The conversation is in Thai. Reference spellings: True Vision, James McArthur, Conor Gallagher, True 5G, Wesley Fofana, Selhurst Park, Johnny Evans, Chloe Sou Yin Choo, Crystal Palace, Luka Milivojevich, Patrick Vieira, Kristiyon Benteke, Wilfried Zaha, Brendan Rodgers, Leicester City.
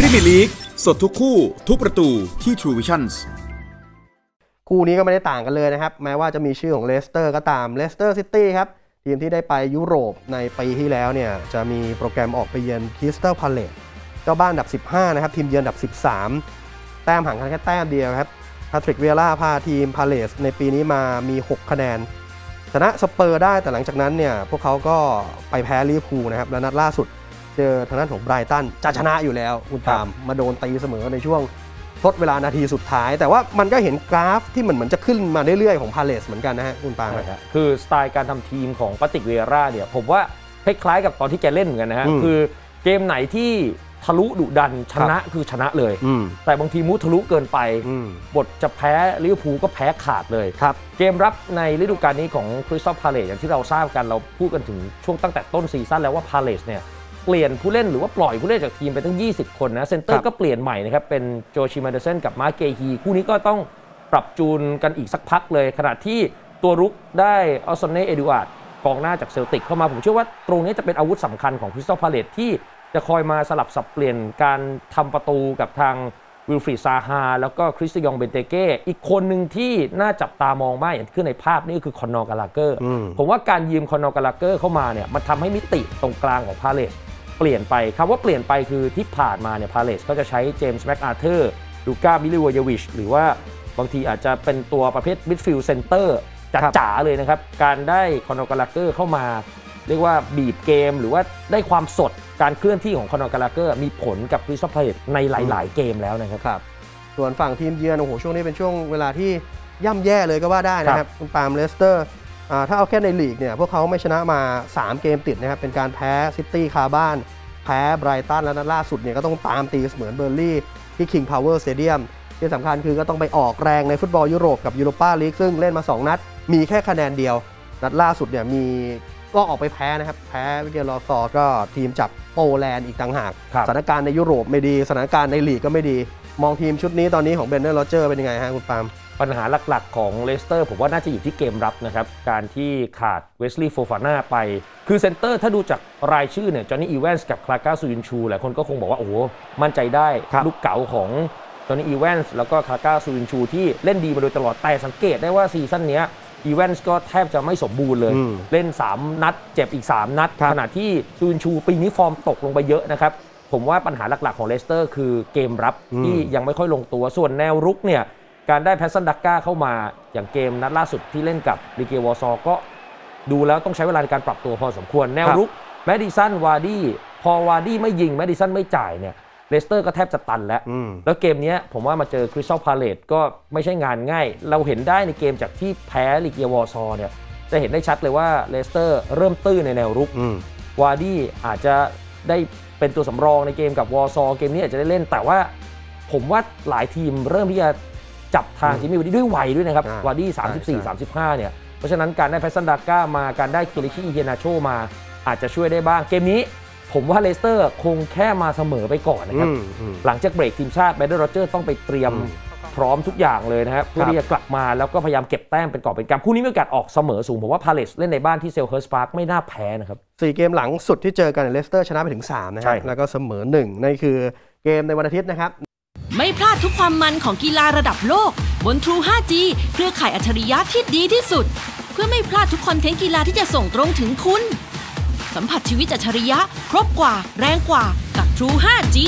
พรีเมียร์ลีกสดทุกคู่ทุกประตูที่ True Vision คู่นี้ก็ไม่ได้ต่างกันเลยนะครับแม้ว่าจะมีชื่อของเลสเตอร์ก็ตามเลสเตอร์ซิตี้ครับทีมที่ได้ไปยุโรปในปีที่แล้วเนี่ยจะมีโปรแกรมออกไปเยือนคริสตัลพาเลซเจ้าบ้านอันดับ15นะครับทีมเยือนอันดับ13แต้มห่างกันแค่แต้มเดียวครับแพทริกเวียร่าพาทีมพาเลซในปีนี้มามี6คะแนนชนะสเปอร์ได้แต่หลังจากนั้นเนี่ยพวกเขาก็ไปแพ้ลิเวอร์พูลนะครับและนัดล่าสุดเจอทางด้านของไบรตันจะชนะอยู่แล้วคุณตามมาโดนตีเสมอในช่วงทดเวลานาทีสุดท้ายแต่ว่ามันก็เห็นกราฟที่เหมือนจะขึ้นมาเรื่อยๆของพาเลซเหมือนกันนะฮะคุณปาล์มครับคือสไตล์การทำทีมของปาติกเวียร่าเนี่ยผมว่าคล้ายๆกับตอนที่แกเล่นเหมือนกันนะฮะคือเกมไหนที่ทะลุดุดันชนะคือชนะเลยแต่บางทีมุทะลุเกินไปบทจะแพ้ลิเวอร์พูลก็แพ้ขาดเลยครับเกมรับในฤดูกาลนี้ของคริสตัลพาเลซอย่างที่เราทราบกันเราพูดกันถึงช่วงตั้งแต่ต้นซีซั่นแล้วว่าพาเลซเนี่ยเปลี่ยนผู้เล่นหรือว่าปล่อยผู้เล่นจากทีมไปตั้ง20คนนะเซนเตอร์ก็เปลี่ยนใหม่นะครับเป็นโจชิมาเดเซนกับมาร์เกฮีคู่นี้ก็ต้องปรับจูนกันอีกสักพักเลยขณะที่ตัวรุกได้ออสซอนเน่เอดูอาร์ดกองหน้าจากเซลติกเข้ามาผมเชื่อว่าตรงนี้จะเป็นอาวุธสำคัญของคริสตัลพาเลซที่จะคอยมาสลับสับเปลี่ยนการทำประตูกับทางวิลฟรีดซาฮาแล้วก็คริสติยองเบนเตเก้อีกคนหนึ่งที่น่าจับตามองมากอย่างขึ้นในภาพนี่คือคอนนอร์กาลาเกอร์ผมว่าการยืมคอนนอร์กาลาเกอร์เข้ามาเนี่ยมันทำให้มิติตรงกลางของพาเลซเปลี่ยนไปคำว่าเปลี่ยนไปคือที่ผ่านมาเนี่ยพาเลซก็จะใช้เจมส์แม็กอาร์เธอร์ลูก้ามิลิวอยวิชหรือว่าบางทีอาจจะเป็นตัวประเภทมิดฟิลด์เซนเตอร์จ๋าเลยนะครับการได้คอนนอร์กาลาเกอร์เข้ามาเรียกว่าบีบเกมหรือว่าได้ความสดการเคลื่อนที่ของคอนนอร์กาลาเกอร์มีผลกับคริสตัลพาเลซในหลายๆเกมแล้วนะครับส่วนฝั่งทีมเยือนโอ้โหช่วงนี้เป็นช่วงเวลาที่ย่ำแย่เลยก็ว่าได้นะครับคุณปาล์มเลสเตอร์ถ้าเอาแค่ในลีกเนี่ยพวกเขาไม่ชนะมา3เกมติดนะครับเป็นการแพ้ซิตี้คาบ้านแพ้ไบรตันและนัดล่าสุดเนี่ยก็ต้องตามตีเสมอเบอร์ลี่ที่คิงพาวเวอร์สเตเดียมที่สำคัญคือก็ต้องไปออกแรงในฟุตบอลยุโรปกับยูโรปาลีกซึ่งเล่นมา2นัดมีแค่คะแนนเดียวนัดล่าสุดเนี่ยมีก็ออกไปแพ้นะครับแพ้วิเดียร์ลอซอก็ทีมจากโปแลนด์อีกต่างหากสถานการณ์ในยุโรปไม่ดีสถานการณ์ในลีกก็ไม่ดีมองทีมชุดนี้ตอนนี้ของเบรนแดน โรเจอร์เป็นยังไงฮะคุณปาล์มปัญหาหลักๆของเลสเตอร์ผมว่าน่าจะอยู่ที่เกมรับนะครับการที่ขาดเวสลีย์โฟฟาน่าไปคือเซนเตอร์ถ้าดูจากรายชื่อเนี่ยจอห์นนี่อีแวนส์กับคลาก้าซูยินชูหลายคนก็คงบอกว่าโอ้โหมั่นใจได้ลูกเก๋าของจอห์นนี่อีแวนส์แล้วก็คลาก้าซูยินชูที่เล่นดีมาโดยตลอดแต่สังเกตได้ว่าซีซั่นนี้อีแวนส์ก็แทบจะไม่สมบูรณ์เลยเล่น3นัดเจ็บอีก3นัดขณะที่ซูยินชูปีนี้ฟอร์มตกลงไปเยอะนะครับผมว่าปัญหาหลักๆของเลสเตอร์คือเกมรับที่ยังไม่ค่อยลงตัวส่วนแนวรุกเนี่ยการได้แพสซันดักก้าเข้ามาอย่างเกมนัดล่าสุดที่เล่นกับลิเกวอซอก็ดูแล้วต้องใช้เวลาในการปรับตัวพอสมควรแนวรุกแมดิสันวาร์ดี้พอวาร์ดี้ไม่ยิงแมดิสันไม่จ่ายเนี่ยเลสเตอร์ก็แทบจะตันแล้วแล้วเกมนี้ผมว่ามาเจอคริสตัลพาเลซก็ไม่ใช่งานง่ายเราเห็นได้ในเกมจากที่แพ้ลิเกวอซอเนี่ยจะเห็นได้ชัดเลยว่าเลสเตอร์เริ่มตื้อในแนวรุกวาร์ดี้อาจจะได้เป็นตัวสำรองในเกมกับวอซอเกมนี้อาจจะได้เล่นแต่ว่าผมว่าหลายทีมเริ่มที่จะจับทางจิมมี่วาร์ดี้ด้วยวัยด้วยนะครับวาร์ดี้34-35เนี่ยเพราะฉะนั้นการได้แพสซันดาก้ามาการได้คิริชิอิเฮนาโชมาอาจจะช่วยได้บ้างเกมนี้ผมว่าเลสเตอร์คงแค่มาเสมอไปก่อนนะครับหลังจากเบรกทีมชาติแบรนแดน โรเจอร์ต้องไปเตรียมพร้อมทุกอย่างเลยนะครับเพื่อที่จะกลับมาแล้วก็พยายามเก็บแต้มเป็นกอบเป็นกำคู่นี้มีโอกาสออกเสมอสูงผมว่าพาเลซเล่นในบ้านที่เซลเฮิร์สพาร์คไม่น่าแพ้นะครับ4เกมหลังสุดที่เจอกันเลสเตอร์ชนะไปถึง3นะครับแล้วก็เสมอ1นั่นคือเกมในวันอาทิตย์นะครับไม่พลาดทุกความมันของกีฬาระดับโลกบน True 5G เครือข่ายอัจฉริยะที่ดีที่สุดเพื่อไม่พลาดทุกคอนเทนต์กีฬาที่จะส่งตรงถึงคุณสัมผัสชีวิตอัจฉริยะครบกว่าแรงกว่ากับ True 5G